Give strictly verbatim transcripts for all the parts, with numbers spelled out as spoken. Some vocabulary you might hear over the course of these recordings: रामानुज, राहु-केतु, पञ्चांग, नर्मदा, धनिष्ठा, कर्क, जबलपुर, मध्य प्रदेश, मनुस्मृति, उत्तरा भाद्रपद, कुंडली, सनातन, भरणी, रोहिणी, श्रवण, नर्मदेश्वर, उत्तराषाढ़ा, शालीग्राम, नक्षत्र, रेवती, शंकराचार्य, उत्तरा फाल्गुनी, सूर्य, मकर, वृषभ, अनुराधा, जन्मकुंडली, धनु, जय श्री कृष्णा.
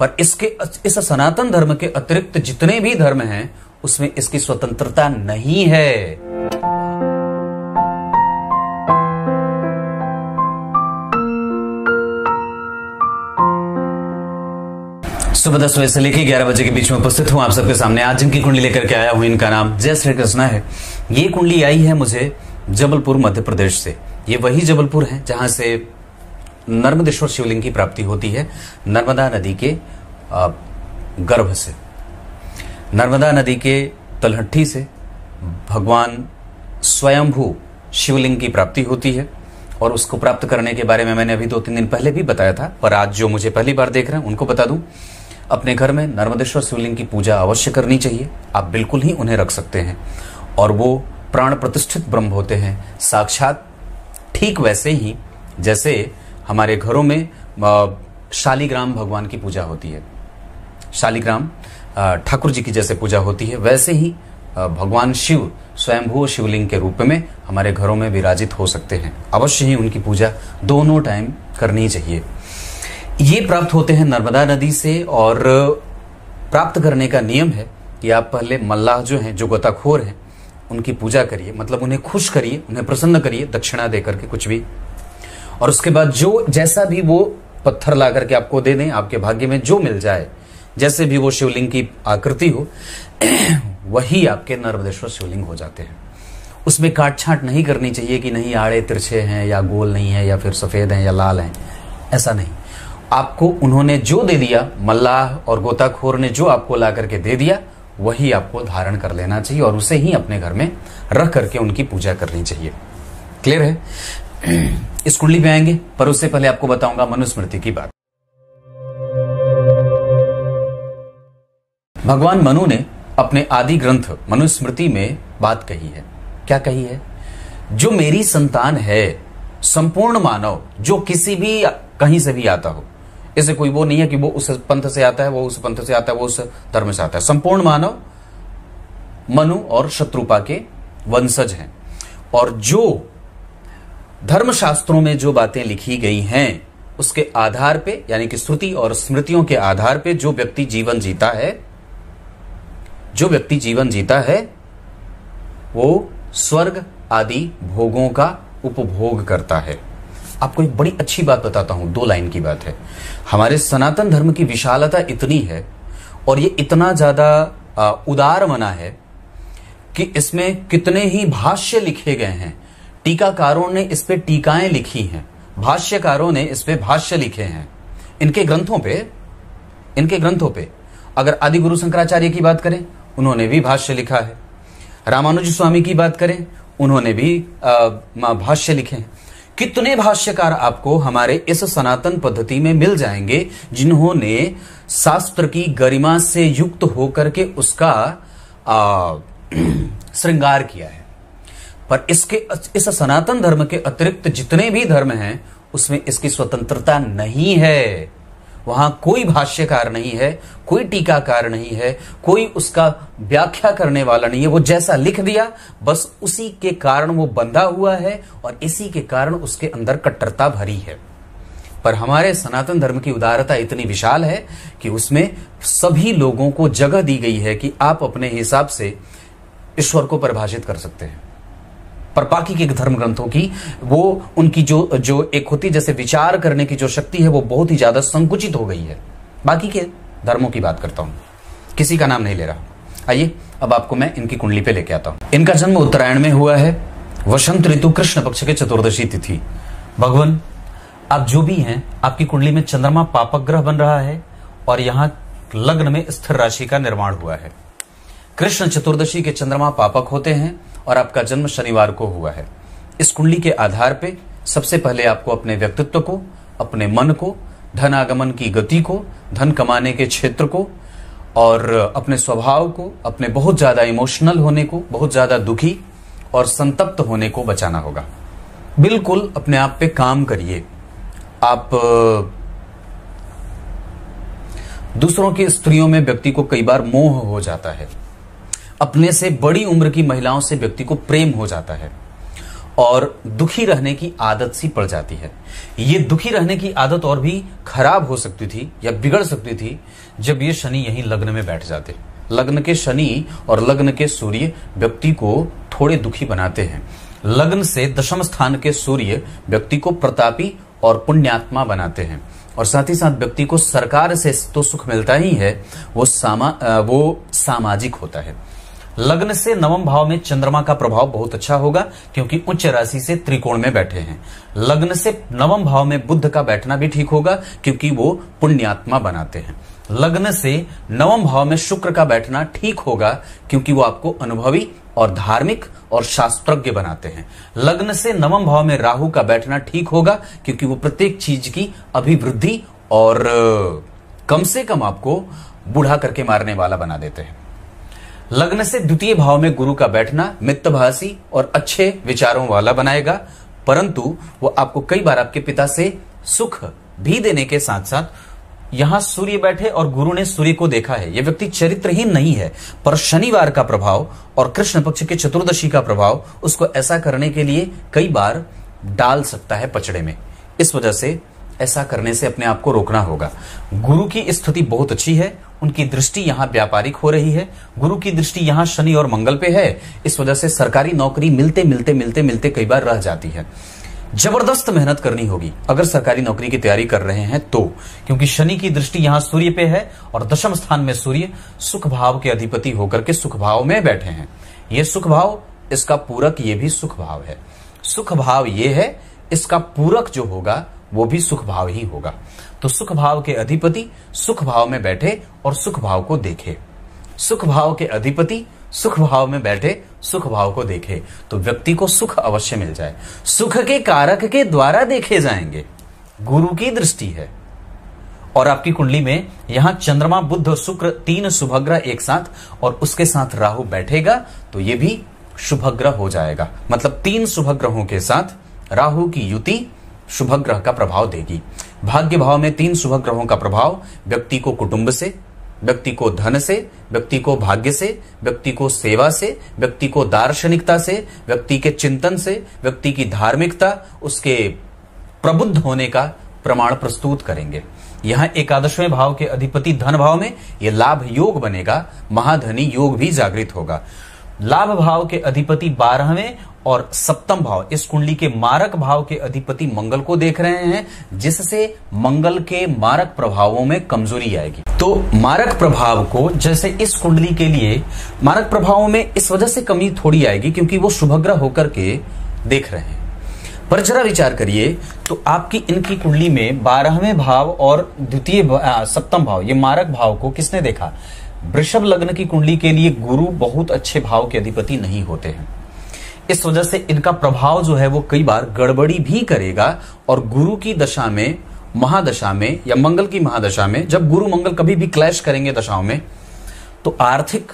पर इसके इस सनातन धर्म के अतिरिक्त जितने भी धर्म हैं उसमें इसकी स्वतंत्रता नहीं है। सुबह दस बजे से लेकर ग्यारह बजे के बीच में उपस्थित हूं आप सबके सामने। आज जिनकी कुंडली लेकर के आया हूं इनका नाम जय श्री कृष्णा है। ये कुंडली आई है मुझे जबलपुर मध्य प्रदेश से। ये वही जबलपुर है जहां से नर्मदेश्वर शिवलिंग की प्राप्ति होती है, नर्मदा नदी के गर्भ से, नर्मदा नदी के तलहटी से भगवान स्वयंभू शिवलिंग की प्राप्ति होती है। और उसको प्राप्त करने के बारे में मैंने अभी दो तीन दिन पहले भी बताया था, पर आज जो मुझे पहली बार देख रहे हैं उनको बता दूं, अपने घर में नर्मदेश्वर शिवलिंग की पूजा अवश्य करनी चाहिए। आप बिल्कुल ही उन्हें रख सकते हैं और वो प्राण प्रतिष्ठित ब्रह्म होते हैं साक्षात, ठीक वैसे ही जैसे हमारे घरों में शालीग्राम भगवान की पूजा होती है, शालीग्राम ठाकुर जी की जैसे पूजा होती है वैसे ही भगवान शिव स्वयंभू शिवलिंग के रूप में हमारे घरों में विराजित हो सकते हैं। अवश्य ही उनकी पूजा दोनों टाइम करनी चाहिए। ये प्राप्त होते हैं नर्मदा नदी से और प्राप्त करने का नियम है कि आप पहले मल्लाह जो हैं, जो गोताखोर हैं, उनकी पूजा करिए, मतलब उन्हें खुश करिए, उन्हें प्रसन्न करिए, दक्षिणा दे करके कुछ भी। और उसके बाद जो जैसा भी वो पत्थर ला करके आपको दे दें, आपके भाग्य में जो मिल जाए, जैसे भी वो शिवलिंग की आकृति हो वही आपके नर्मदेश्वर शिवलिंग हो जाते हैं। उसमें काट छांट नहीं करनी चाहिए कि नहीं आड़े तिरछे हैं या गोल नहीं है या फिर सफेद हैं या लाल हैं, ऐसा नहीं। आपको उन्होंने जो दे दिया, मल्लाह और गोताखोर ने जो आपको ला करके दे दिया वही आपको धारण कर लेना चाहिए और उसे ही अपने घर में रख करके उनकी पूजा करनी चाहिए। क्लियर है? इस कुंडली पे आएंगे, पर उससे पहले आपको बताऊंगा मनुस्मृति की बात। भगवान मनु ने अपने आदि ग्रंथ मनुस्मृति में बात कही है। क्या कही है? जो मेरी संतान है संपूर्ण मानव, जो किसी भी कहीं से भी आता हो, इससे कोई वो नहीं है कि वो उस पंथ से आता है, वो उस पंथ से आता है, वो उस धर्म से आता है, संपूर्ण मानव मनु और शत्रुपा के वंशज हैं। और जो धर्मशास्त्रों में जो बातें लिखी गई हैं उसके आधार पे, यानी कि श्रुति और स्मृतियों के आधार पे जो व्यक्ति जीवन जीता है, जो व्यक्ति जीवन जीता है वो स्वर्ग आदि भोगों का उपभोग करता है। आपको एक बड़ी अच्छी बात बताता हूं, दो लाइन की बात है। हमारे सनातन धर्म की विशालता इतनी है और ये इतना ज्यादा उदार मना है कि इसमें कितने ही भाष्य लिखे गए हैं, टीकाकारों ने इस पे टीकाएं लिखी हैं, भाष्यकारों ने इस पे भाष्य लिखे हैं, इनके ग्रंथों पे, इनके ग्रंथों पे। अगर आदि गुरु शंकराचार्य की बात करें, उन्होंने भी भाष्य लिखा है। रामानुज स्वामी की बात करें, उन्होंने भी भाष्य लिखे हैं। कितने भाष्यकार आपको हमारे इस सनातन पद्धति में मिल जाएंगे जिन्होंने शास्त्र की गरिमा से युक्त होकर के उसका आ, श्रृंगार किया है। पर इसके इस सनातन धर्म के अतिरिक्त जितने भी धर्म हैं उसमें इसकी स्वतंत्रता नहीं है। वहां कोई भाष्यकार नहीं है, कोई टीकाकार नहीं है, कोई उसका व्याख्या करने वाला नहीं है। वो जैसा लिख दिया बस उसी के कारण वो बंधा हुआ है और इसी के कारण उसके अंदर कट्टरता भरी है। पर हमारे सनातन धर्म की उदारता इतनी विशाल है कि उसमें सभी लोगों को जगह दी गई है कि आप अपने हिसाब से ईश्वर को परिभाषित कर सकते हैं। पर बाकी के धर्म ग्रंथों की वो उनकी जो जो एक होती जैसे विचार करने की जो शक्ति है वो बहुत ही ज्यादा संकुचित हो गई है। बाकी के धर्मों की बात करता हूं, किसी का नाम नहीं ले रहा। आइए अब आपको मैं इनकी कुंडली पे लेके आता हूं। इनका जन्म उत्तरायण में हुआ है, वसंत ऋतु कृष्ण पक्ष के चतुर्दशी तिथि। भगवान आप जो भी हैं, आपकी कुंडली में चंद्रमा पापग्रह बन रहा है और यहाँ लग्न में स्थिर राशि का निर्माण हुआ है। कृष्ण चतुर्दशी के चंद्रमा पापक होते हैं और आपका जन्म शनिवार को हुआ है। इस कुंडली के आधार पे सबसे पहले आपको अपने व्यक्तित्व को, अपने मन को, धन आगमन की गति को, धन कमाने के क्षेत्र को और अपने स्वभाव को, अपने बहुत ज्यादा इमोशनल होने को, बहुत ज्यादा दुखी और संतप्त होने को बचाना होगा। बिल्कुल अपने आप पे काम करिए। आप दूसरों की स्त्रियों में व्यक्ति को कई बार मोह हो जाता है, अपने से बड़ी उम्र की महिलाओं से व्यक्ति को प्रेम हो जाता है और दुखी रहने की आदत सी पड़ जाती है। ये दुखी रहने की आदत और भी खराब हो सकती थी या बिगड़ सकती थी जब ये शनि यहीं लग्न में बैठ जाते। लग्न के शनि और लग्न के सूर्य व्यक्ति को थोड़े दुखी बनाते हैं। लग्न से दशम स्थान के सूर्य व्यक्ति को प्रतापी और पुण्यात्मा बनाते हैं और साथ ही साथ व्यक्ति को सरकार से तो सुख मिलता ही है, वो सामा वो सामाजिक होता है। लग्न से नवम भाव में चंद्रमा का प्रभाव बहुत अच्छा होगा क्योंकि उच्च राशि से त्रिकोण में बैठे हैं। लग्न से नवम भाव में बुध का बैठना भी ठीक होगा क्योंकि वो पुण्यात्मा बनाते हैं। लग्न से नवम भाव में शुक्र का बैठना ठीक होगा क्योंकि वो आपको अनुभवी और धार्मिक और शास्त्रज्ञ बनाते हैं। लग्न से नवम भाव में राहु का बैठना ठीक होगा क्योंकि वो प्रत्येक चीज की अभिवृद्धि और कम से कम आपको बूढ़ा करके मारने वाला बना देते हैं। लग्न से द्वितीय भाव में गुरु का बैठना मितभाषी और अच्छे विचारों वाला बनाएगा, परंतु वो आपको कई बार आपके पिता से सुख भी देने के साथ साथ यहां सूर्य बैठे और गुरु ने सूर्य को देखा है, यह व्यक्ति चरित्रहीन नहीं है, पर शनिवार का प्रभाव और कृष्ण पक्ष के चतुर्दशी का प्रभाव उसको ऐसा करने के लिए कई बार डाल सकता है पचड़े में। इस वजह से ऐसा करने से अपने आप को रोकना होगा। गुरु की स्थिति बहुत अच्छी है, उनकी दृष्टि यहाँ व्यापारिक हो रही है, गुरु की दृष्टि यहाँ शनि और मंगल पे है। इस वजह से सरकारी नौकरी मिलते मिलते मिलते मिलते कई बार रह जाती है। जबरदस्त मेहनत करनी होगी अगर सरकारी नौकरी की तैयारी कर रहे हैं तो, क्योंकि शनि की दृष्टि यहाँ सूर्य पे है और दशम स्थान में सूर्य सुख भाव के अधिपति होकर के सुख भाव में बैठे हैं। ये सुख भाव, इसका पूरक ये भी सुख भाव है। सुख भाव ये है, इसका पूरक जो होगा वो भी सुख भाव ही होगा। तो सुख भाव के अधिपति सुख भाव में बैठे और सुख भाव को देखे, सुख भाव के अधिपति सुख भाव में बैठे सुख भाव को देखे, तो व्यक्ति को सुख अवश्य मिल जाए। सुख के कारक के द्वारा देखे जाएंगे, गुरु की दृष्टि है और आपकी कुंडली में यहां चंद्रमा बुध और शुक्र तीन शुभग्रह एक साथ और उसके साथ राहु बैठेगा तो ये भी शुभग्रह हो जाएगा। मतलब तीन शुभग्रहों के साथ राहु की युति शुभग्रह का प्रभाव देगी। भाग्य भाव में तीन शुभग्रहों का प्रभाव व्यक्ति को कुटुंब से, व्यक्ति को धन से, व्यक्ति को भाग्य से, व्यक्ति को सेवा से, व्यक्ति को दार्शनिकता से, व्यक्ति के चिंतन से, व्यक्ति की धार्मिकता, उसके प्रबुद्ध होने का प्रमाण प्रस्तुत करेंगे। यहां एकादशवें भाव के अधिपति धन भाव में यह लाभ योग बनेगा, महाधनी योग भी जागृत होगा। लाभ भाव के अधिपति बारहवें और सप्तम भाव, इस कुंडली के मारक भाव के अधिपति मंगल को देख रहे हैं, जिससे मंगल के मारक प्रभावों में कमजोरी आएगी। तो मारक प्रभाव को, जैसे इस कुंडली के लिए मारक प्रभावों में इस वजह से कमी थोड़ी आएगी क्योंकि वो शुभग्रह होकर के देख रहे हैं। पर जरा विचार करिए तो आपकी इनकी कुंडली में बारहवें भाव और द्वितीय सप्तम भाव, ये मारक भाव को किसने देखा? वृषभ लग्न की कुंडली के लिए गुरु बहुत अच्छे भाव के अधिपति नहीं होते हैं। इस वजह से इनका प्रभाव जो है वो कई बार गड़बड़ी भी करेगा और गुरु की दशा में, महादशा में या मंगल की महादशा में जब गुरु मंगल कभी भी क्लैश करेंगे दशाओं में तो आर्थिक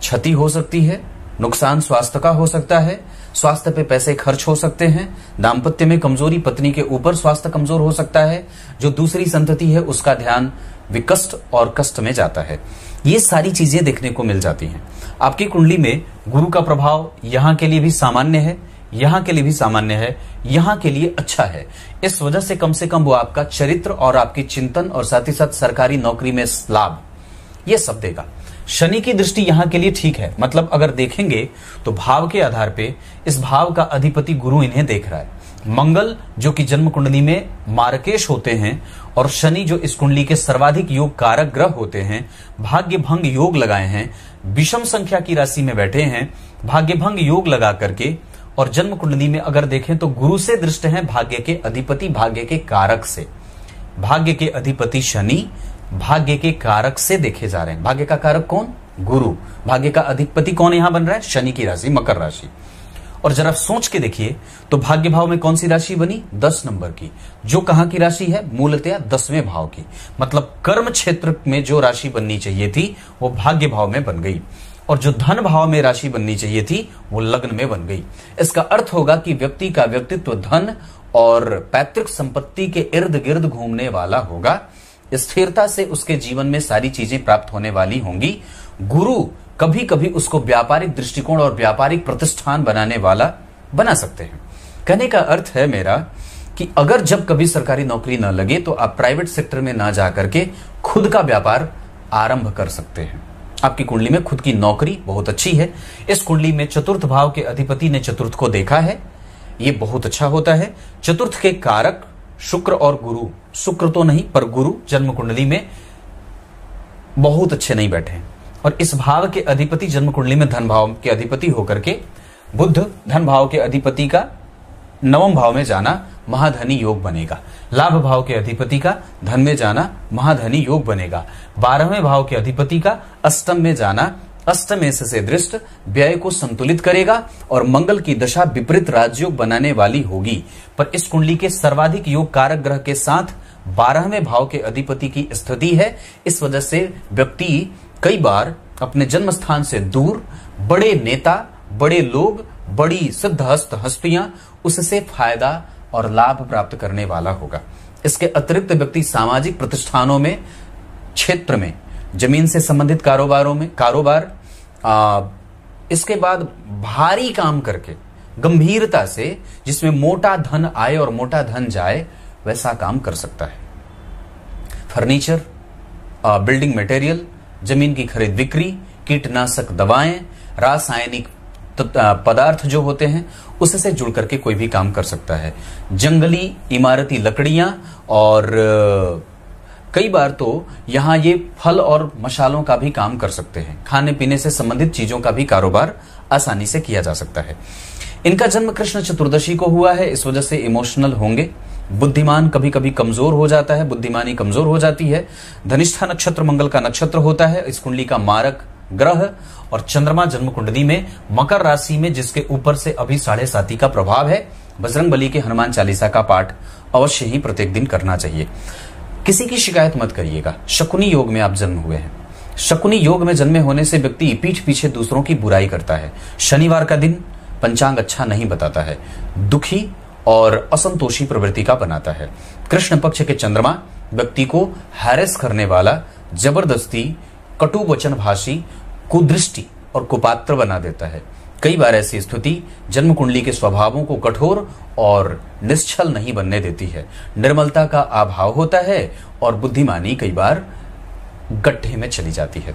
क्षति हो सकती है, नुकसान स्वास्थ्य का हो सकता है, स्वास्थ्य पे पैसे खर्च हो सकते हैं, दाम्पत्य में कमजोरी, पत्नी के ऊपर स्वास्थ्य कमजोर हो सकता है, जो दूसरी संतति है उसका ध्यान विकष्ट और कष्ट में जाता है। ये सारी चीजें देखने को मिल जाती हैं। आपकी कुंडली में गुरु का प्रभाव यहाँ के लिए भी सामान्य है, यहाँ के लिए भी सामान्य है, यहाँ के लिए अच्छा है। इस वजह से कम से कम वो आपका चरित्र और आपकी चिंतन और साथ ही साथ सरकारी नौकरी में लाभ, ये सब देगा। शनि की दृष्टि यहाँ के लिए ठीक है, मतलब अगर देखेंगे तो भाव के आधार पे इस भाव का अधिपति गुरु इन्हें देख रहा है। मंगल जो कि जन्म कुंडली में मारकेश होते हैं और शनि जो इस कुंडली के सर्वाधिक योग कारक ग्रह होते हैं, भाग्य भंग योग लगाए हैं, विषम संख्या की राशि में बैठे हैं, भाग्य भंग योग लगा करके, और जन्म कुंडली में अगर देखें तो गुरु से दृष्ट हैं, भाग्य के अधिपति, भाग्य के कारक से, भाग्य के अधिपति शनि भाग्य के कारक से देखे जा रहे हैं। भाग्य का कारक कौन? गुरु। भाग्य का अधिपति कौन यहां बन रहा है? शनि की राशि मकर राशि। और जरा सोच के देखिए तो भाग्य भाव में कौन सी राशि बनी? दस नंबर की। जो कहां की राशि है? मूलतया दसवें भाव की, मतलब कर्म क्षेत्र में जो राशि बननी चाहिए थी वो भाग्य भाव में बन गई और जो धन भाव में राशि बननी चाहिए थी वो लग्न में बन गई। इसका अर्थ होगा कि व्यक्ति का व्यक्तित्व धन और पैतृक संपत्ति के इर्द गिर्द घूमने वाला होगा। स्थिरता से उसके जीवन में सारी चीजें प्राप्त होने वाली होंगी। गुरु कभी कभी उसको व्यापारिक दृष्टिकोण और व्यापारिक प्रतिष्ठान बनाने वाला बना सकते हैं। कहने का अर्थ है मेरा कि अगर जब कभी सरकारी नौकरी ना लगे तो आप प्राइवेट सेक्टर में ना जा करके खुद का व्यापार आरंभ कर सकते हैं। आपकी कुंडली में खुद की नौकरी बहुत अच्छी है। इस कुंडली में चतुर्थ भाव के अधिपति ने चतुर्थ को देखा है, ये बहुत अच्छा होता है। चतुर्थ के कारक शुक्र और गुरु, शुक्र तो नहीं पर गुरु जन्म कुंडली में बहुत अच्छे नहीं बैठे, और इस भाव के अधिपति जन्म कुंडली में धन भाव के अधिपति होकर के बुध धन भाव के अधिपति का नवम भाव में जाना महाधनी योग बनेगा। लाभ भाव के अधिपति का धन में जाना महाधनी योग बनेगा। बारहवें भाव के अधिपति का अष्टम में जाना अष्टमेश से दृष्ट व्यय को संतुलित करेगा, और मंगल की दशा विपरीत राजयोग बनाने वाली होगी। पर इस कुंडली के सर्वाधिक योग कारक ग्रह के साथ बारहवें भाव के अधिपति की स्थिति है। इस वजह से व्यक्ति कई बार अपने जन्म स्थान से दूर बड़े नेता, बड़े लोग, बड़ी सिद्धहस्त हस्तियां, उससे फायदा और लाभ प्राप्त करने वाला होगा। इसके अतिरिक्त व्यक्ति सामाजिक प्रतिष्ठानों में, क्षेत्र में, जमीन से संबंधित कारोबारों में कारोबार आ, इसके बाद भारी काम करके गंभीरता से, जिसमें मोटा धन आए और मोटा धन जाए, वैसा काम कर सकता है। फर्नीचर, आ, बिल्डिंग मटेरियल, जमीन की खरीद बिक्री, कीटनाशक दवाएं, रासायनिक पदार्थ जो होते हैं उससे जुड़ करके कोई भी काम कर सकता है। जंगली इमारती लकड़ियां, और कई बार तो यहाँ ये फल और मसालों का भी काम कर सकते हैं। खाने पीने से संबंधित चीजों का भी कारोबार आसानी से किया जा सकता है। इनका जन्म कृष्ण चतुर्दशी को हुआ है, इस वजह से इमोशनल होंगे। बुद्धिमान कभी कभी कमजोर हो जाता है, बुद्धिमानी कमजोर हो जाती है। धनिष्ठा नक्षत्र मंगल का नक्षत्र होता है, इस कुंडली का मारक ग्रह, और चंद्रमा जन्म कुंडली में मकर राशि में, जिसके ऊपर से अभी साढ़े साती का प्रभाव है। बजरंग बली के हनुमान चालीसा का पाठ अवश्य ही प्रत्येक दिन करना चाहिए। किसी की शिकायत मत करिएगा। शकुनी योग में आप जन्म हुए हैं। शकुनी योग में जन्मे होने से व्यक्ति पीठ पीछे दूसरों की बुराई करता है। शनिवार का दिन पंचांग अच्छा नहीं बताता है, दुखी और असंतोषी प्रवृत्ति का बनाता है। कृष्ण पक्ष के चंद्रमा व्यक्ति को हैरेस करने वाला, जबरदस्ती, कटु वचनभाषी, कुदृष्टि और कुपात्र बना देता है। कई बार ऐसी स्थिति जन्म कुंडली के स्वभावों को कठोर और निश्चल नहीं बनने देती है। निर्मलता का अभाव होता है और बुद्धिमानी कई बार गड्ढे में चली जाती है।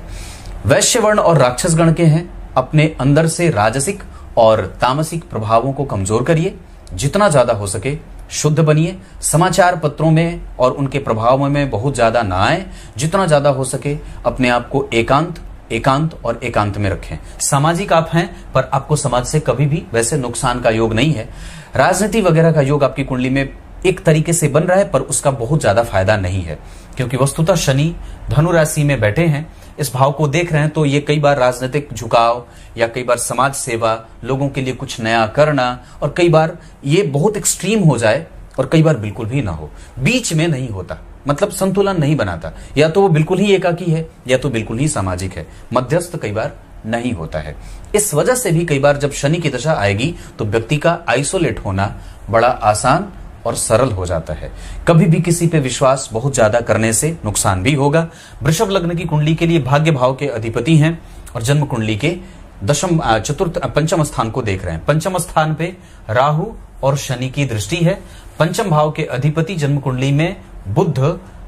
वैश्य वर्ण और राक्षस गण के हैं, अपने अंदर से राजसिक और तामसिक प्रभावों को कमजोर करिए। जितना ज्यादा हो सके शुद्ध बनिए। समाचार पत्रों में और उनके प्रभाव में बहुत ज्यादा ना आए। जितना ज्यादा हो सके अपने आप को एकांत एकांत और एकांत में रखें। सामाजिक आप हैं पर आपको समाज से कभी भी वैसे नुकसान का योग नहीं है। राजनीति वगैरह का योग आपकी कुंडली में एक तरीके से बन रहा है, पर उसका बहुत ज्यादा फायदा नहीं है, क्योंकि वस्तुतः शनि धनु राशि में बैठे हैं। इस भाव को देख रहे हैं तो ये कई बार राजनीतिक झुकाव, या कई बार समाज सेवा, लोगों के लिए कुछ नया करना, और कई बार ये बहुत एक्सट्रीम हो जाए और कई बार बिल्कुल भी ना हो, बीच में नहीं होता, मतलब संतुलन नहीं बनाता। या तो वो बिल्कुल ही एकाकी है या तो बिल्कुल ही सामाजिक है, मध्यस्थ कई बार नहीं होता है। इस वजह से भी कई बार जब शनि की दशा आएगी तो व्यक्ति का आइसोलेट होना बड़ा आसान और सरल हो जाता है। कभी भी किसी पे विश्वास बहुत ज्यादा करने से नुकसान भी होगा। वृषभ लग्न की कुंडली के लिए भाग्य भाव के अधिपति हैं और जन्म कुंडली के दशम चतुर्थ पंचम स्थान को देख रहे हैं। पंचम स्थान पे राहु और शनि की दृष्टि है। पंचम भाव के अधिपति जन्म कुंडली में बुध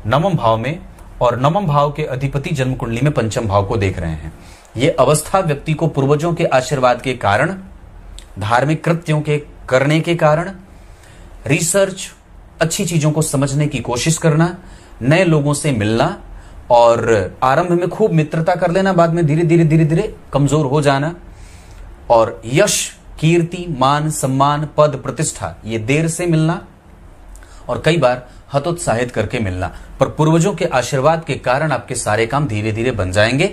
नवम भाव में, और नवम भाव के अधिपति जन्म कुंडली में पंचम भाव को देख रहे हैं। ये अवस्था व्यक्ति को पूर्वजों के आशीर्वाद के कारण, धार्मिक कृत्यों के करने के कारण, रिसर्च, अच्छी चीजों को समझने की कोशिश करना, नए लोगों से मिलना, और आरंभ में खूब मित्रता कर लेना, बाद में धीरे धीरे धीरे धीरे कमजोर हो जाना, और यश, कीर्ति, मान, सम्मान, पद, प्रतिष्ठा ये देर से मिलना, और कई बार हतोत्साहित करके मिलना। पर पूर्वजों के आशीर्वाद के कारण आपके सारे काम धीरे धीरे बन जाएंगे।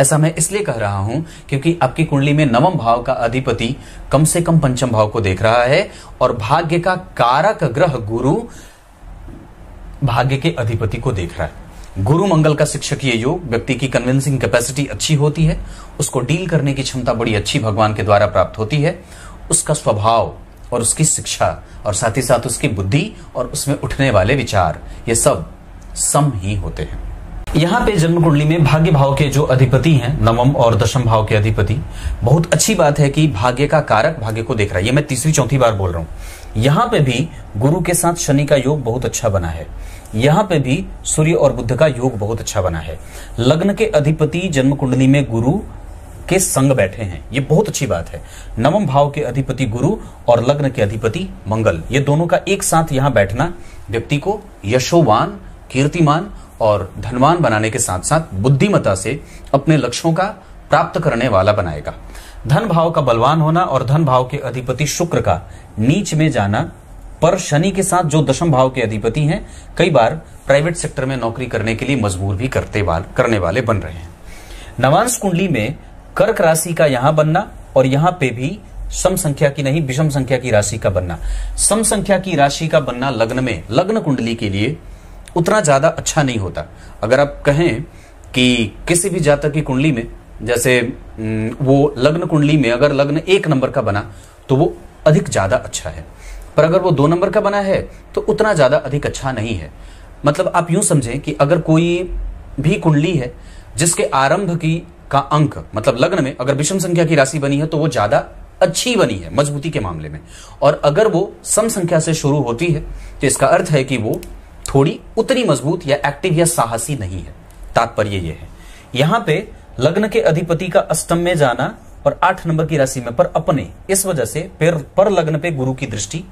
ऐसा मैं इसलिए कह रहा हूं क्योंकि आपकी कुंडली में नवम भाव का अधिपति कम से कम पंचम भाव को देख रहा है, और भाग्य का कारक ग्रह गुरु भाग्य के अधिपति को देख रहा है। गुरु मंगल का शिक्षकीय योग, व्यक्ति की कन्विंसिंग कैपेसिटी अच्छी होती है, उसको डील करने की क्षमता बड़ी अच्छी भगवान के द्वारा प्राप्त होती है। उसका स्वभाव और उसकी शिक्षा और साथ ही साथ उसकी बुद्धि और उसमें उठने वाले विचार, ये सब सम ही होते हैं। यहाँ पे जन्म कुंडली में भाग्य भाव के जो अधिपति हैं, नवम और दशम भाव के अधिपति, बहुत अच्छी बात है कि भाग्य का कारक भाग्य को देख रहा है। ये मैं तीसरी चौथी बार बोल रहा हूं। यहाँ पे भी गुरु के साथ शनि का योग बहुत अच्छा बना है, यहाँ पे भी सूर्य और बुध का योग बहुत अच्छा बना है। लग्न के अधिपति जन्म कुंडली में गुरु के संग बैठे हैं, ये बहुत अच्छी बात है। नवम भाव के अधिपति गुरु और लग्न के अधिपति मंगल, ये दोनों का एक साथ यहाँ बैठना व्यक्ति को यशोवान, कीर्तिमान और धनवान बनाने के साथ साथ बुद्धिमता से अपने लक्ष्यों का प्राप्त करने वाला बनाएगा। धन भाव का बलवान होना और धन भाव के अधिपति शुक्र का नीच में जाना पर शनि के साथ जो दशम भाव के अधिपति हैं, कई बार प्राइवेट सेक्टर में नौकरी करने के लिए मजबूर भी करते वाल, करने वाले बन रहे हैं। नवांश कुंडली में कर्क राशि का यहां बनना और यहां पे भी सम संख्या की नहीं विषम संख्या की राशि का बनना। सम संख्या की राशि का बनना लग्न में लग्न कुंडली के लिए उतना ज्यादा अच्छा नहीं होता। अगर आप कहें कि किसी भी जातक की कुंडली में, जैसे वो लग्न कुंडली में अगर लग्न एक नंबर का बना तो वो अधिक ज्यादा अच्छा है, पर अगर वो दो नंबर का बना है तो उतना ज्यादा अधिक अच्छा नहीं है। मतलब आप यूं समझें कि अगर कोई भी कुंडली है जिसके आरंभ की का अंक मतलब लग्न में अगर विषम संख्या की राशि बनी है तो वो ज्यादा अच्छी बनी है मजबूती के मामले में, और अगर वो सम संख्या से शुरू होती है तो इसका अर्थ है कि वो थोड़ी उतनी मजबूत या एक्टिव या साहसी नहीं है। तात्पर्य ये है, यहाँ पे लग्न के अधिपति का अष्टम में जाना और आठ नंबर की राशि में पर अपने, इस वजह से पर, पर लग्न पे गुरु की दृष्टि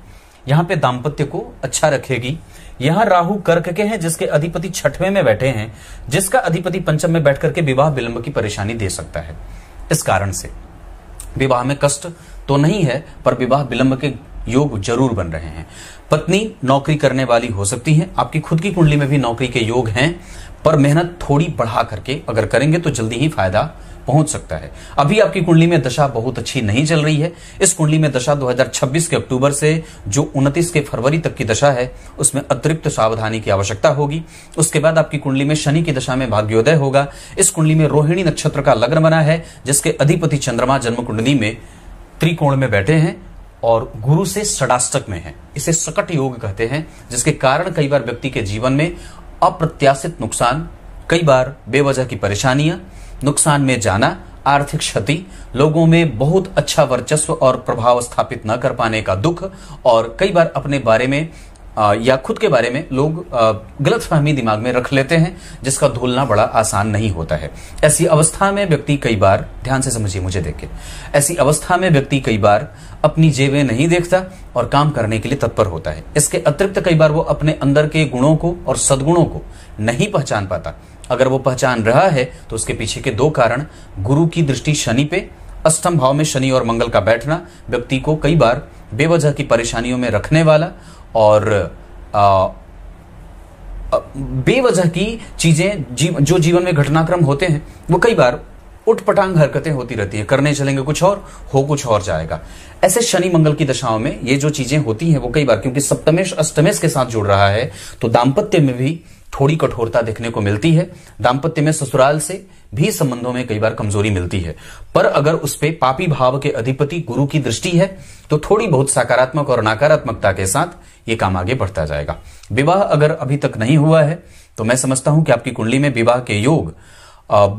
यहाँ पे दाम्पत्य को अच्छा रखेगी। यहाँ राहु कर्क के हैं जिसके अधिपति छठवें में बैठे हैं, जिसका अधिपति पंचम में बैठ करके विवाह विलंब की परेशानी दे सकता है। इस कारण से विवाह में कष्ट तो नहीं है पर विवाह विलंब के योग जरूर बन रहे हैं। पत्नी नौकरी करने वाली हो सकती है, आपकी खुद की कुंडली में भी नौकरी के योग हैं, पर मेहनत थोड़ी बढ़ा करके अगर करेंगे तो जल्दी ही फायदा पहुंच सकता है। अभी आपकी कुंडली में दशा बहुत अच्छी नहीं चल रही है। इस कुंडली में दशा दो हज़ार छब्बीस के अक्टूबर से जो उनतीस के फरवरी तक की दशा है उसमें अतिरिक्त सावधानी की आवश्यकता होगी। उसके बाद आपकी कुंडली में शनि की दशा में भाग्योदय होगा। इस कुंडली में रोहिणी नक्षत्र का लग्न बना है जिसके अधिपति चंद्रमा जन्म कुंडली में त्रिकोण में बैठे हैं और गुरु से षडाष्टक में है, इसे सकट योग कहते हैं, जिसके कारण कई बार व्यक्ति के जीवन में अप्रत्याशित नुकसान, कई बार बेवजह की परेशानियां, नुकसान में जाना, आर्थिक क्षति, लोगों में बहुत अच्छा वर्चस्व और प्रभाव स्थापित न कर पाने का दुख, और कई बार अपने बारे में आ, या खुद के बारे में लोग गलतफहमी दिमाग में रख लेते हैं जिसका धुलना बड़ा आसान नहीं होता है। ऐसी अवस्था में व्यक्ति कई बार, ध्यान से समझिए मुझे देखे, ऐसी अवस्था में व्यक्ति कई बार अपनी जेबें नहीं देखता और काम करने के लिए तत्पर होता है। इसके अतिरिक्त कई बार वो अपने अंदर के गुणों को और सद्गुणों को नहीं पहचान पाता। अगर वो पहचान रहा है तो उसके पीछे के दो कारण, गुरु की दृष्टि शनि पे, अष्टम भाव में शनि और मंगल का बैठना व्यक्ति को कई बार बेवजह की परेशानियों में रखने वाला और आ, बेवजह की चीजें जीव, जो जीवन में घटनाक्रम होते हैं वो कई बार उटपटांग हरकतें होती रहती है। करने चलेंगे कुछ और, हो कुछ और जाएगा। ऐसे शनि मंगल की दशाओं में ये जो चीजें होती हैं वो कई बार, क्योंकि सप्तमेश अष्टमेश के साथ जुड़ रहा है तो दाम्पत्य में भी थोड़ी कठोरता देखने को मिलती है। दाम्पत्य में ससुराल से भी संबंधों में कई बार कमजोरी मिलती है, पर अगर उस पे पापी भाव के अधिपति गुरु की दृष्टि है तो थोड़ी बहुत सकारात्मक और नकारात्मकता के साथ ये काम आगे बढ़ता जाएगा। विवाह अगर अभी तक नहीं हुआ है तो मैं समझता हूं कि आपकी कुंडली में विवाह के योग अब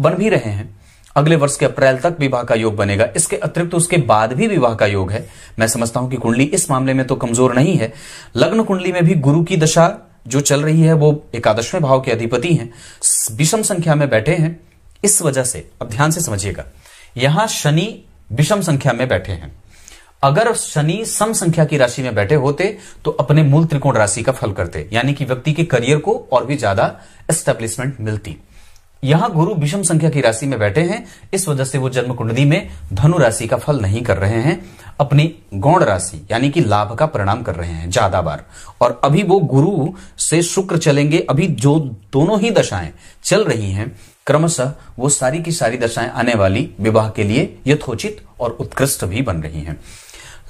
बन भी रहे हैं। अगले वर्ष के अप्रैल तक विवाह का योग बनेगा। इसके अतिरिक्त तो उसके बाद भी विवाह का योग है। मैं समझता हूं कि कुंडली इस मामले में तो कमजोर नहीं है। लग्न कुंडली में भी गुरु की दशा जो चल रही है वो एकादशवें भाव के अधिपति हैं, विषम संख्या में बैठे हैं। इस वजह से अब ध्यान से समझिएगा, यहां शनि विषम संख्या में बैठे हैं। अगर शनि सम संख्या की राशि में बैठे होते तो अपने मूल त्रिकोण राशि का फल करते, यानी कि व्यक्ति के करियर को और भी ज्यादा एस्टेब्लिशमेंट मिलती। यहां गुरु विषम संख्या की राशि में बैठे हैं, इस वजह से वो जन्म कुंडली में धनु राशि का फल नहीं कर रहे हैं, अपनी गौण राशि यानी कि लाभ का परिणाम कर रहे हैं ज्यादा बार। और अभी वो गुरु से शुक्र चलेंगे। अभी जो दोनों ही दशाएं चल रही हैं क्रमशः वो सारी की सारी दशाएं आने वाली विवाह के लिए यथोचित और उत्कृष्ट भी बन रही हैं।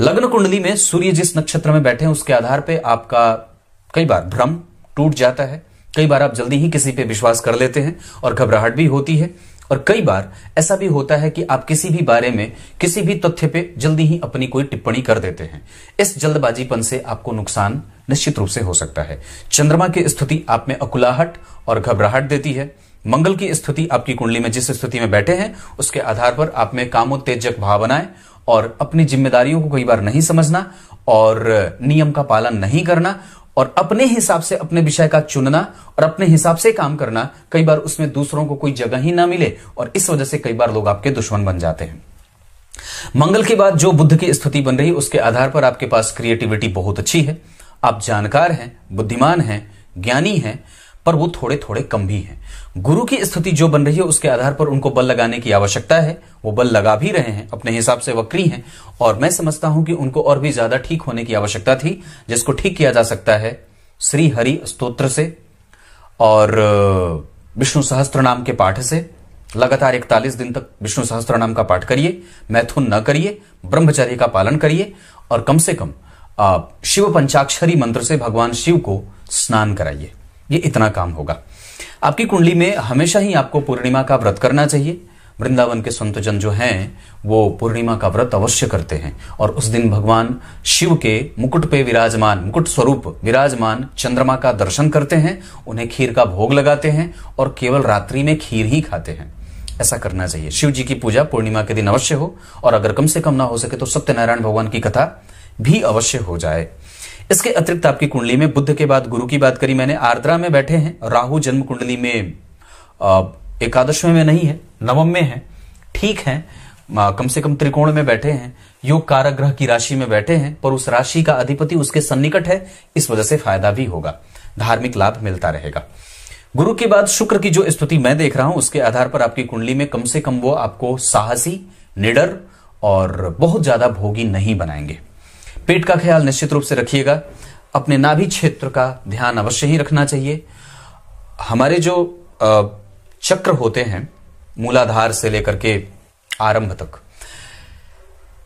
लग्न कुंडली में सूर्य जिस नक्षत्र में बैठे हैं उसके आधार पर आपका कई बार भ्रम टूट जाता है। कई बार आप जल्दी ही किसी पे विश्वास कर लेते हैं और घबराहट भी होती है। और कई बार ऐसा भी होता है कि आप किसी भी बारे में किसी भी तथ्य पे जल्दी ही अपनी कोई टिप्पणी कर देते हैं। इस जल्दबाजीपन से आपको नुकसान निश्चित रूप से हो सकता है। चंद्रमा की स्थिति आप में अकुलाहट और घबराहट देती है। मंगल की स्थिति आपकी कुंडली में जिस स्थिति में बैठे हैं उसके आधार पर आप में कामोत्तेजक भावनाएं और अपनी जिम्मेदारियों को कई बार नहीं समझना और नियम का पालन नहीं करना और अपने हिसाब से अपने विषय का चुनना और अपने हिसाब से काम करना, कई बार उसमें दूसरों को कोई जगह ही ना मिले और इस वजह से कई बार लोग आपके दुश्मन बन जाते हैं। मंगल के बाद जो बुध की स्थिति बन रही उसके आधार पर आपके पास क्रिएटिविटी बहुत अच्छी है, आप जानकार हैं, बुद्धिमान हैं, ज्ञानी हैं, पर वो थोड़े थोड़े कम भी हैं। गुरु की स्थिति जो बन रही है उसके आधार पर उनको बल लगाने की आवश्यकता है, वो बल लगा भी रहे हैं, अपने हिसाब से वक्री हैं और मैं समझता हूं कि उनको और भी ज्यादा ठीक होने की आवश्यकता थी, जिसको ठीक किया जा सकता है श्री हरि स्तोत्र से और विष्णु सहस्त्र नाम के पाठ से। लगातार इकतालीस दिन तक विष्णु सहस्त्र नाम का पाठ करिए, मैथुन न करिए, ब्रह्मचर्य का पालन करिए और कम से कम शिव पंचाक्षरी मंत्र से भगवान शिव को स्नान कराइए। ये इतना काम होगा। आपकी कुंडली में हमेशा ही आपको पूर्णिमा का व्रत करना चाहिए। वृंदावन के संतजन जो हैं वो पूर्णिमा का व्रत अवश्य करते हैं और उस दिन भगवान शिव के मुकुट पे विराजमान, मुकुट स्वरूप विराजमान चंद्रमा का दर्शन करते हैं, उन्हें खीर का भोग लगाते हैं और केवल रात्रि में खीर ही खाते हैं। ऐसा करना चाहिए। शिव जी की पूजा पूर्णिमा के दिन अवश्य हो और अगर कम से कम ना हो सके तो सत्यनारायण भगवान की कथा भी अवश्य हो जाए। इसके अतिरिक्त आपकी कुंडली में बुध के बाद गुरु की बात करी मैंने, आर्द्रा में बैठे हैं, राहु जन्म कुंडली में एकादशवें में नहीं है, नवम में है, ठीक है, कम से कम त्रिकोण में बैठे हैं, योग कारक ग्रह की राशि में बैठे हैं पर उस राशि का अधिपति उसके सन्निकट है, इस वजह से फायदा भी होगा, धार्मिक लाभ मिलता रहेगा। गुरु के बाद शुक्र की जो स्थिति मैं देख रहा हूं उसके आधार पर आपकी कुंडली में कम से कम वो आपको साहसी, निडर और बहुत ज्यादा भोगी नहीं बनाएंगे। पेट का ख्याल निश्चित रूप से रखिएगा, अपने नाभि क्षेत्र का ध्यान अवश्य ही रखना चाहिए। हमारे जो चक्र होते हैं मूलाधार से लेकर के आरंभ तक,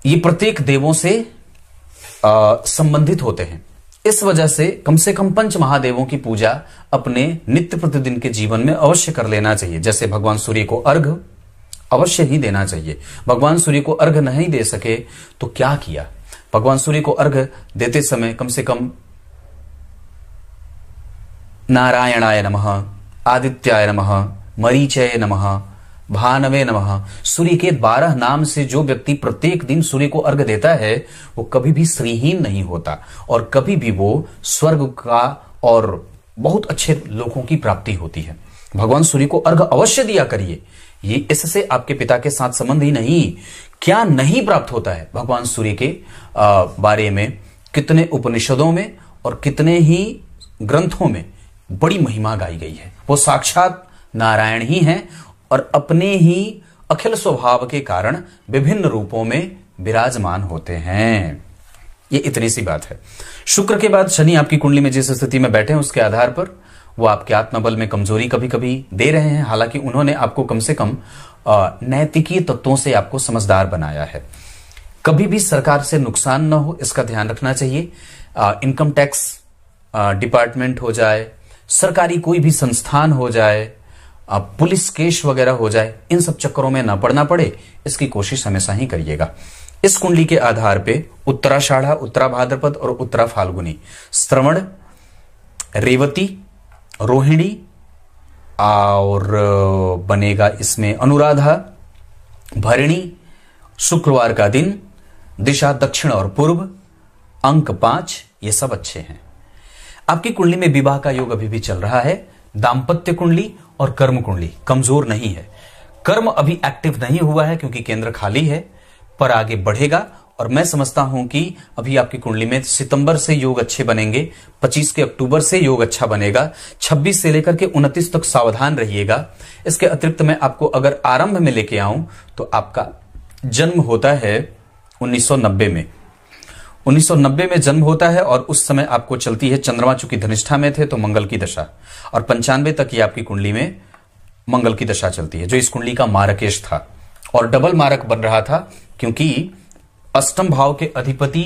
ये प्रत्येक देवों से संबंधित होते हैं, इस वजह से कम से कम पंच महादेवों की पूजा अपने नित्य प्रतिदिन के जीवन में अवश्य कर लेना चाहिए। जैसे भगवान सूर्य को अर्घ अवश्य ही देना चाहिए। भगवान सूर्य को अर्घ नहीं दे सके तो क्या किया, भगवान सूर्य को अर्घ देते समय कम से कम नारायणाय नमः, आदित्याय नमः, मरीचय नमः, भानवे नमः, सूर्य के बारह नाम से जो व्यक्ति प्रत्येक दिन सूर्य को अर्घ देता है वो कभी भी श्रीहीन नहीं होता और कभी भी वो स्वर्ग का और बहुत अच्छे लोगों की प्राप्ति होती है। भगवान सूर्य को अर्घ अवश्य दिया करिए। ये इससे आपके पिता के साथ संबंध ही नहीं, क्या नहीं प्राप्त होता है भगवान सूर्य के आ, बारे में कितने उपनिषदों में और कितने ही ग्रंथों में बड़ी महिमा गाई गई है। वो साक्षात नारायण ही हैं और अपने ही अखिल स्वभाव के कारण विभिन्न रूपों में विराजमान होते हैं। ये इतनी सी बात है। शुक्र के बाद शनि आपकी कुंडली में जिस स्थिति में बैठे हैं उसके आधार पर वो आपके आत्मबल में कमजोरी कभी कभी दे रहे हैं। हालांकि उन्होंने आपको कम से कम नैतिकीय तत्वों से आपको समझदार बनाया है। कभी भी सरकार से नुकसान न हो इसका ध्यान रखना चाहिए। इनकम टैक्स डिपार्टमेंट हो जाए, सरकारी कोई भी संस्थान हो जाए, पुलिस केस वगैरह हो जाए, इन सब चक्करों में ना पड़ना पड़े, इसकी कोशिश हमेशा ही करिएगा। इस कुंडली के आधार पर उत्तराषाढ़ा, उत्तरा भाद्रपद और उत्तरा फाल्गुनी, श्रवण, रेवती, रोहिणी और बनेगा इसमें अनुराधा, भरणी। शुक्रवार का दिन, दिशा दक्षिण और पूर्व, अंक पांच, ये सब अच्छे हैं। आपकी कुंडली में विवाह का योग अभी भी चल रहा है। दाम्पत्य कुंडली और कर्म कुंडली कमजोर नहीं है। कर्म अभी एक्टिव नहीं हुआ है क्योंकि केंद्र खाली है, पर आगे बढ़ेगा और मैं समझता हूं कि अभी आपकी कुंडली में सितंबर से योग अच्छे बनेंगे, पच्चीस के अक्टूबर से योग अच्छा बनेगा, छब्बीस से लेकर के उनतीस तक सावधान रहिएगा। इसके अतिरिक्त मैं आपको अगर आरंभ में लेके आऊं तो आपका जन्म होता है उन्नीस सौ नब्बे में, उन्नीस सौ नब्बे में जन्म होता है और उस समय आपको चलती है चंद्रमा चूंकि धनिष्ठा में थे तो मंगल की दशा और पंचानवे तक ये आपकी कुंडली में मंगल की दशा चलती है जो इस कुंडली का मारकेश था और डबल मारक बन रहा था क्योंकि अष्टम भाव के अधिपति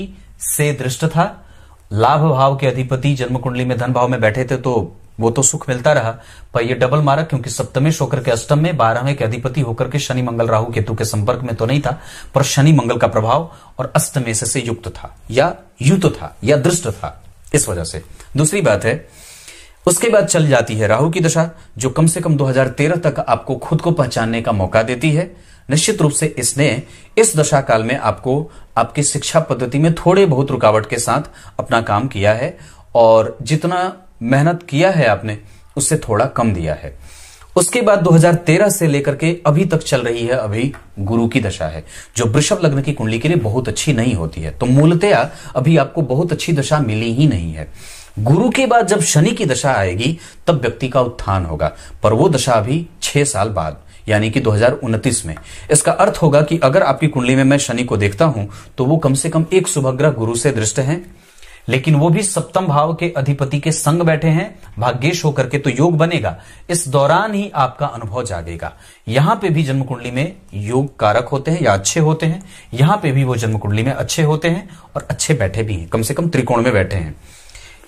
से दृष्ट था, लाभ भाव के अधिपति जन्म कुंडली में धन भाव में बैठे थे तो वो तो सुख मिलता रहा, पर यह डबल मारक क्योंकि सप्तमेश होकर के अष्टम में, बारहवें के अधिपति होकर के शनि मंगल राहु केतु के संपर्क में तो नहीं था, पर शनि मंगल का प्रभाव और अष्टमेश से युक्त था या युत था या दृष्ट था, इस वजह से। दूसरी बात है, उसके बाद चल जाती है राहु की दशा, जो कम से कम दो हज़ार तेरह तक आपको खुद को पहचानने का मौका देती है। निश्चित रूप से इसने इस दशा काल में आपको आपकी शिक्षा पद्धति में थोड़े बहुत रुकावट के साथ अपना काम किया है, और जितना मेहनत किया है आपने उससे थोड़ा कम दिया है। उसके बाद दो हज़ार तेरह से लेकर के अभी तक चल रही है अभी गुरु की दशा है, जो वृषभ लग्न की कुंडली के लिए बहुत अच्छी नहीं होती है। तो मूलतया अभी आपको बहुत अच्छी दशा मिली ही नहीं है। गुरु के बाद जब शनि की दशा आएगी तब व्यक्ति का उत्थान होगा, पर वो दशा अभी छह साल बाद यानी कि दो हज़ार उनतीस में। इसका अर्थ होगा कि अगर आपकी कुंडली में मैं शनि को देखता हूं तो वो कम से कम एक शुभग्रह गुरु से दृष्ट हैं, लेकिन वो भी सप्तम भाव के अधिपति के संग बैठे हैं, भाग्येश होकर के तो योग बनेगा। इस दौरान ही आपका अनुभव जागेगा। यहां पे भी जन्म कुंडली में योग कारक होते हैं या अच्छे होते हैं, यहां पे भी वो जन्म कुंडली में अच्छे होते हैं और अच्छे बैठे भी हैं, कम से कम त्रिकोण में बैठे हैं।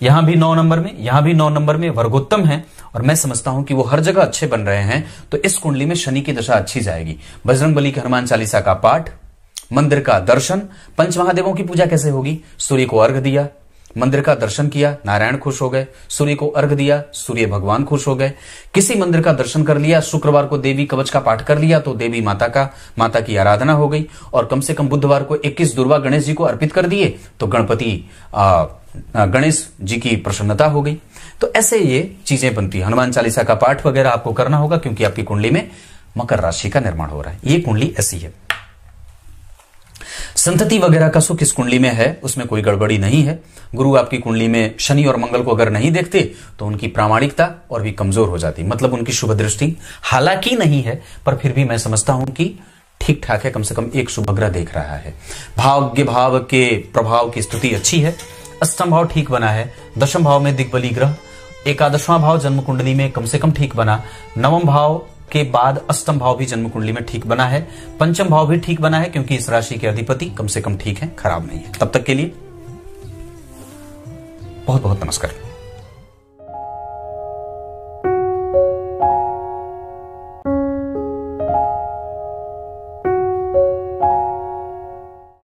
यहां भी नौ नंबर में, यहां भी नौ नंबर में वर्गोत्तम है, और मैं समझता हूं कि वो हर जगह अच्छे बन रहे हैं। तो इस कुंडली में शनि की दशा अच्छी जाएगी। बजरंगबली के हनुमान चालीसा का पाठ, मंदिर का दर्शन, पंच महादेवों की पूजा कैसे होगी? सूर्य को अर्घ दिया, मंदिर का दर्शन किया, नारायण खुश हो गए, सूर्य को अर्घ दिया, सूर्य भगवान खुश हो गए। किसी मंदिर का दर्शन कर लिया, शुक्रवार को देवी कवच का पाठ कर लिया तो देवी माता का माता की आराधना हो गई, और कम से कम बुधवार को इक्कीस दुर्वा गणेश जी को अर्पित कर दिए तो गणपति आ, गणेश जी की प्रसन्नता हो गई। तो ऐसे ये चीजें बनती है। हनुमान चालीसा का पाठ वगैरह आपको करना होगा क्योंकि आपकी कुंडली में मकर राशि का निर्माण हो रहा है। ये कुंडली ऐसी है। संतति वगैरह का सुख इस कुंडली में है, उसमें कोई गड़बड़ी नहीं है। गुरु आपकी कुंडली में शनि और मंगल को अगर नहीं देखते तो उनकी प्रामाणिकता और भी कमजोर हो जाती, मतलब उनकी शुभ दृष्टि हालांकि नहीं है, पर फिर भी मैं समझता हूं कि ठीक ठाक है, कम से कम एक शुभग्रह देख रहा है। भाग्य भाव के प्रभाव की स्थिति अच्छी है, अष्टम भाव ठीक बना है, दशम भाव में दिग्बली ग्रह, एकादशवां भाव जन्म कुंडली में कम से कम ठीक बना, नवम भाव के बाद अष्टम भाव भी जन्म कुंडली में ठीक बना है, पंचम भाव भी ठीक बना है क्योंकि इस राशि के अधिपति कम से कम ठीक है, खराब नहीं है। तब तक के लिए बहुत बहुत नमस्कार।